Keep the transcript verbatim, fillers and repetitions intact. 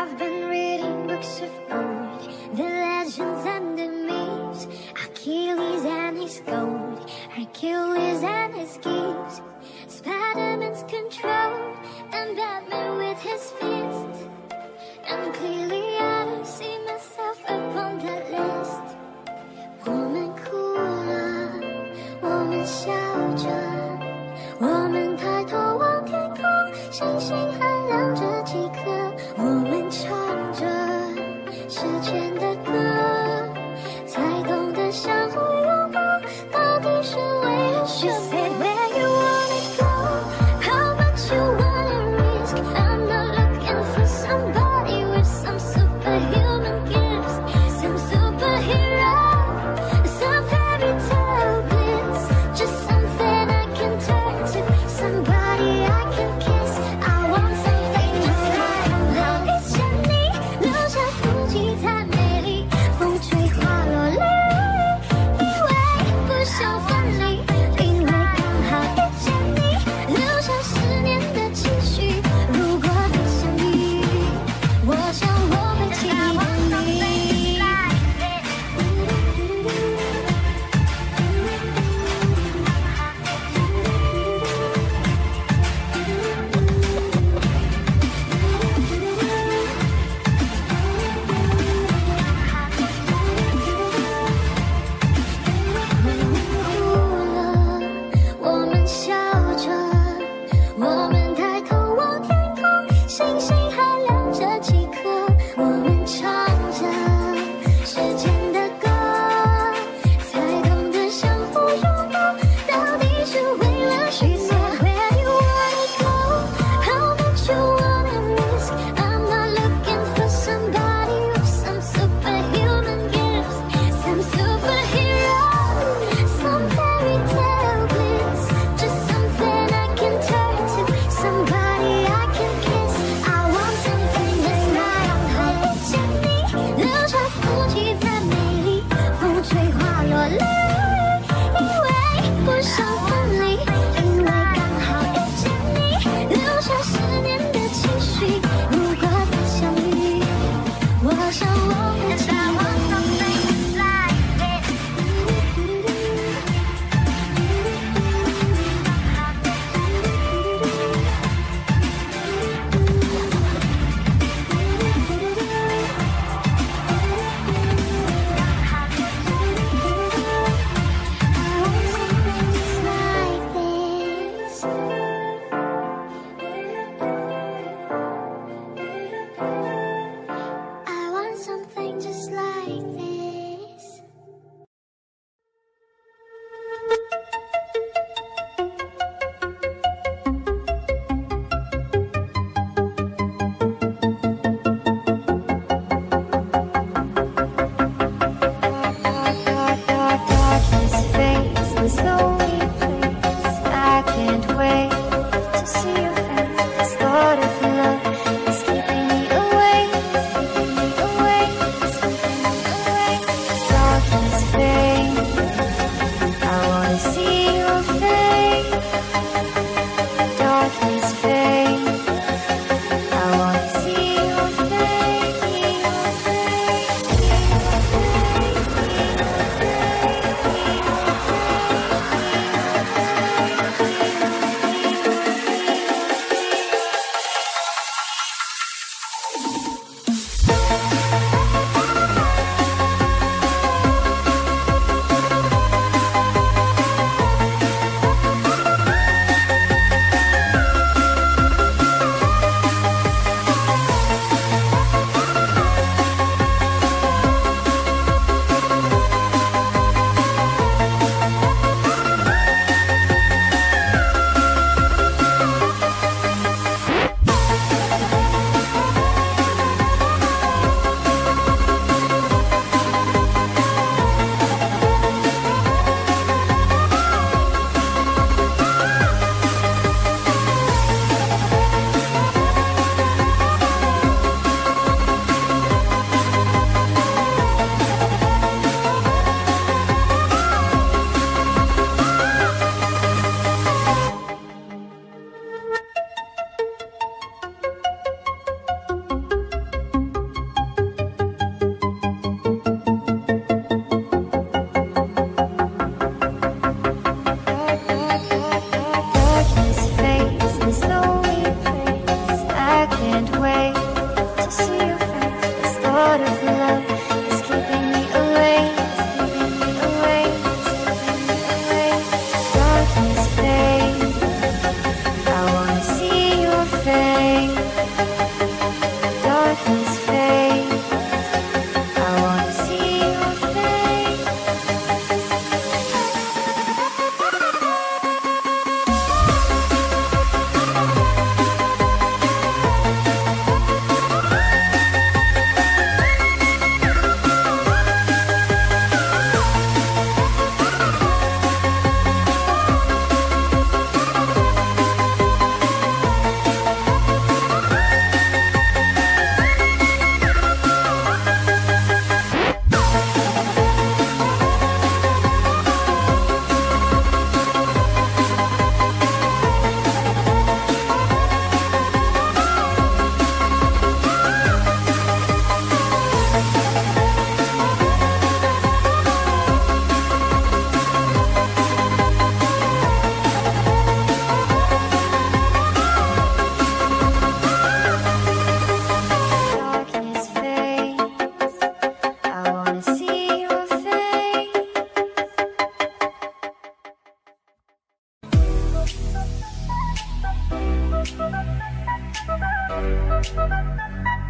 I've been reading books of old, the legends and the myths, Achilles and his gold, Hercules and his gifts, Spider-Man's control, and Batman with his fist. And clearly I don't see myself upon that list. Woman cooler, woman shelter, woman title, one can call, shing shing her louder, woman charger, 十全的歌，才懂得相互拥抱，到底是为何？ She said where you wanna go, how about you? We'll be right back.